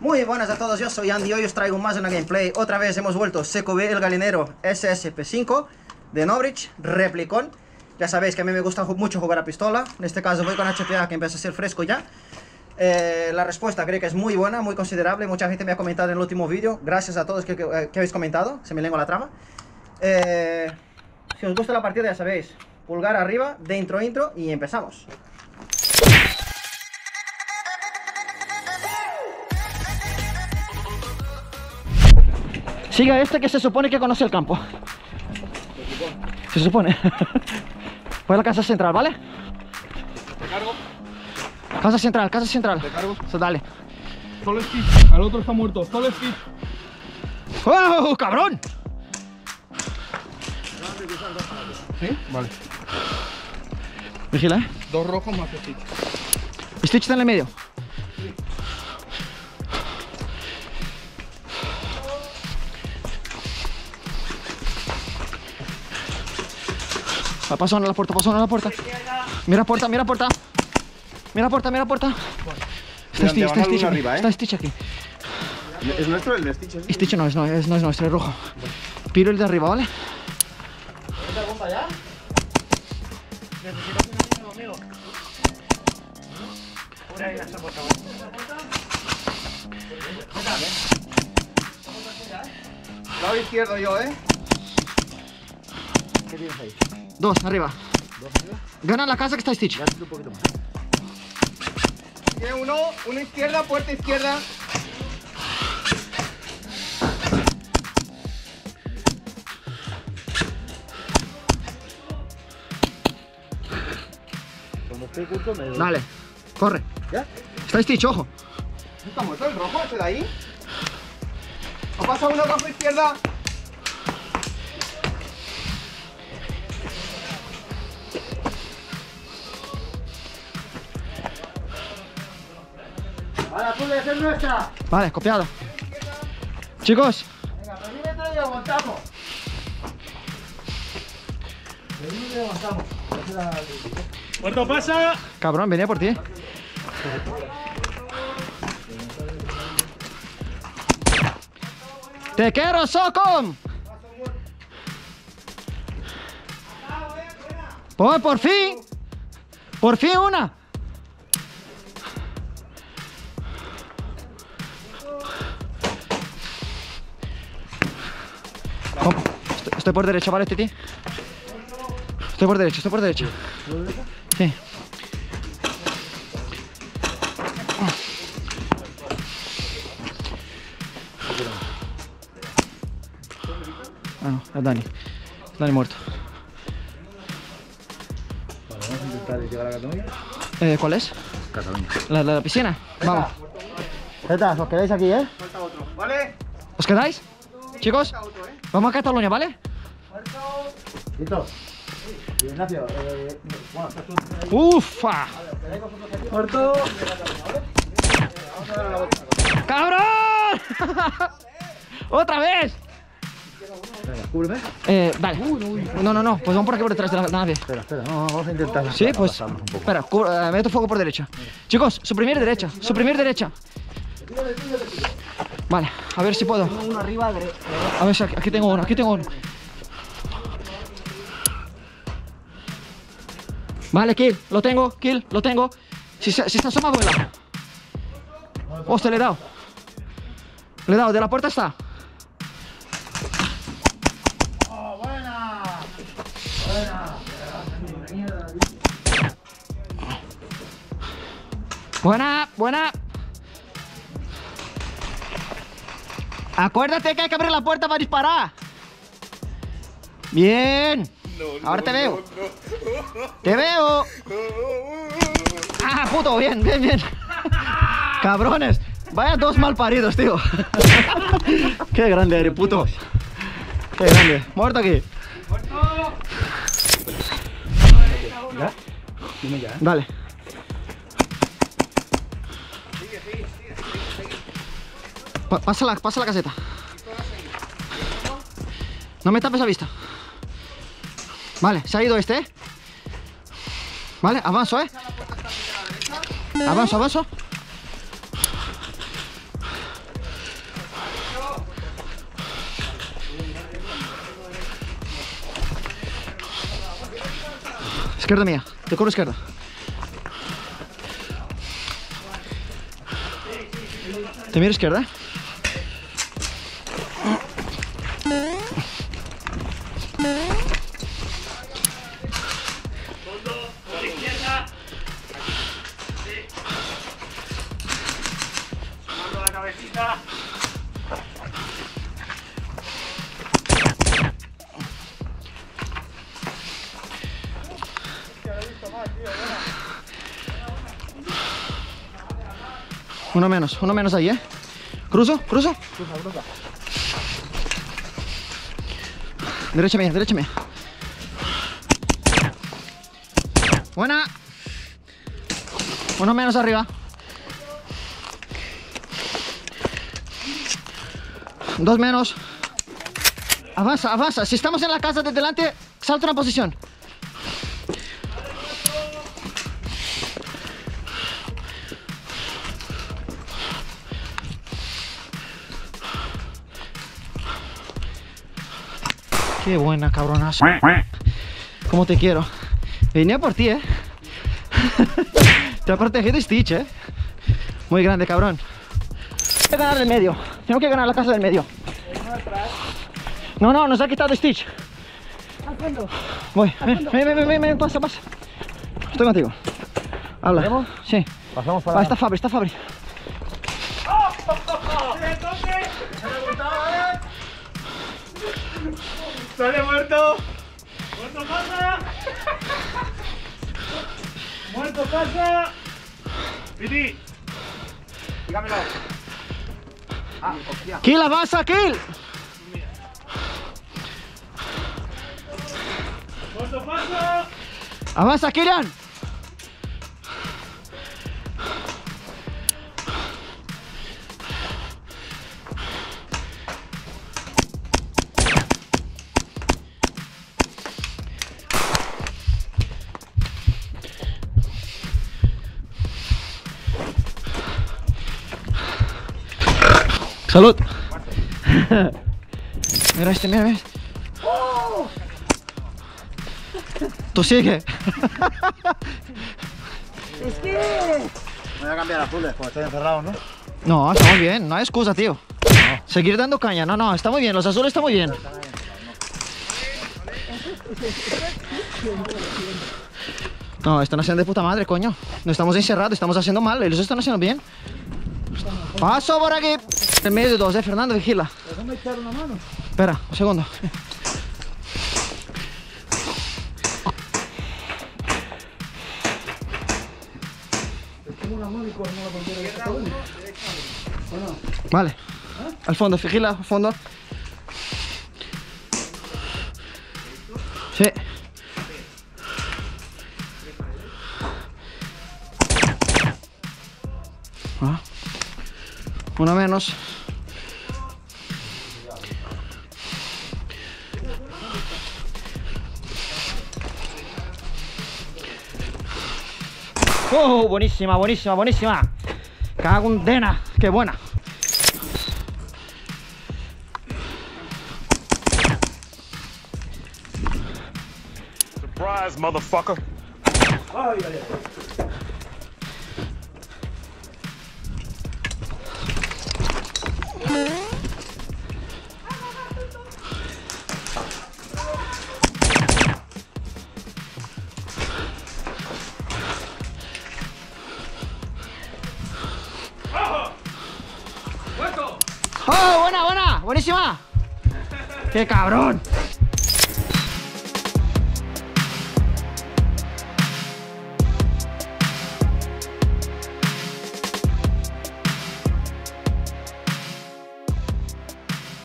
Muy buenas a todos, yo soy Andy y hoy os traigo más una gameplay. Otra vez hemos vuelto, CQB el galinero SSP5 de Novritsch, replicón. Ya sabéis que a mí me gusta mucho jugar a pistola. En este caso voy con HPA, que empieza a ser fresco ya. La respuesta creo que es muy buena, muy considerable. Mucha gente me ha comentado en el último vídeo. Gracias a todos que habéis comentado, se me lengua la trama. Si os gusta la partida ya sabéis, pulgar arriba, de intro y empezamos. Siga este que se supone que conoce el campo. Se supone. Voy a la casa central, ¿vale? Te cargo. Casa central. Te cargo. So, dale. Solo Stitch. Al otro está muerto. Solo Stitch. ¡Oh, cabrón! ¿Sí? Vale. Vigila, ¿eh? Dos rojos más Stitch. Stitch está en el medio. Sí. Pasaron a la puerta. Mira puerta. Está Stitch aquí. ¿Es nuestro el de Stitch? Stitch no es nuestro, es rojo. Piro el de arriba, ¿vale? ¿Te das bomba ya? Necesitas un amigo. Por ahí la puerta. Lado izquierdo yo, ¿eh? ¿Qué tienes ahí? Dos arriba. Gana la casa que está Stitch. Un poquito más. Tiene uno izquierda, puerta izquierda. Cuando esté curto me doy. Dale, corre. ¿Ya? Está Stitch, ojo. ¿Está muerto el rojo ese de ahí? ¿Ha pasado uno a la izquierda? Vale, copiado. Chicos, venga, perímetro y aguantamos. Puerto pasa. Cabrón, venía por ti, ¿eh? Te quiero, Socom. Por fin una. Estoy por derecha, ¿vale, Titi? Estoy por derecha. Sí. Ah, no, es Dani. Dani muerto. Vamos a intentar llegar a Cataluña. ¿Cuál es? Cataluña. ¿La piscina? Zeta. Vamos. Zeta, os quedáis aquí, ¿eh? Falta otro, ¿vale? ¿Os quedáis? Chicos, vamos a Cataluña, ¿vale? ¿Listo? Sí. Ignacio, bueno, estás tú. ¡Ufa! ¡Muerto! ¡Cabrón! ¡Otra vez! ¿Curve? Vale. No, pues vamos por aquí por detrás de la nave. Espera, no, vamos a intentar. Sí, pues. Espera, meto fuego por derecha. Chicos, suprimir derecha. Vale, a ver si puedo. A ver si aquí tengo uno, Vale, Kill, lo tengo. Si se asoma, vuela. Hostia, le he dado, de la puerta está. ¡Oh, buena! Buena. Acuérdate que hay que abrir la puerta para disparar. Bien. Ahora te veo. Te veo. Ah, puto, bien. Cabrones. Vaya dos mal paridos, tío. Qué grande eres, puto. Qué grande. Muerto aquí. ¿Ya? Dime ya. Dale. Pasa la caseta. No me tapes la vista. Vale, se ha ido este, ¿eh? Vale, avanzo, ¿eh? Avanzo. Izquierda mía, te cubro izquierda. Te miro izquierda. Uno menos ahí, ¿eh? ¿Cruzo? ¿Cruzo? Cruza, cruza. Derecha mía, derecha mía. Buena. Uno menos arriba. Dos menos. Avanza, avanza. Si estamos en la casa de delante, salta una posición. Qué buena, cabronazo. Como te quiero. Venía por ti, ¿eh? Te ha protegido Stitch, ¿eh? Muy grande, cabrón. Tengo que ganar el medio. Tengo que ganar la casa del medio. No, no, nos ha quitado Stitch. Voy. Ven, pasa, pasa. Estoy contigo. Habla. Sí. Pasamos para... Está Fabri, está Fabri. ¡Sale muerto! ¡Muerto pasa! ¡Muerto pasa! ¡Piti! ¡Dígamelo! ¡Ah, hostia! ¡Kill, avanza, Kill! Mira. ¡Muerto pasa! ¡Avanza, Killan! ¡Salud! Mira este, mira, mira. ¡Oh! ¡Tú sigue! Es que... Voy a cambiar azules porque estoy encerrado, ¿no? No, está muy bien, no hay excusa, tío. No. Seguir dando caña, no, no, está muy bien, los azules están muy bien. No, están haciendo de puta madre, coño. No estamos encerrados, estamos haciendo mal, ellos están haciendo bien. Paso por aquí. En medio de dos, Fernando, vigila. Déjame echar una mano. Espera, un segundo. Vale. ¿Eh? Al fondo, vigila, al fondo. Sí. Ah. Uno menos. Oh, buenísima, buenísima, buenísima. Cago en Dena, qué buena. Surprise, motherfucker. Ay, ay, ay. ¡Qué cabrón!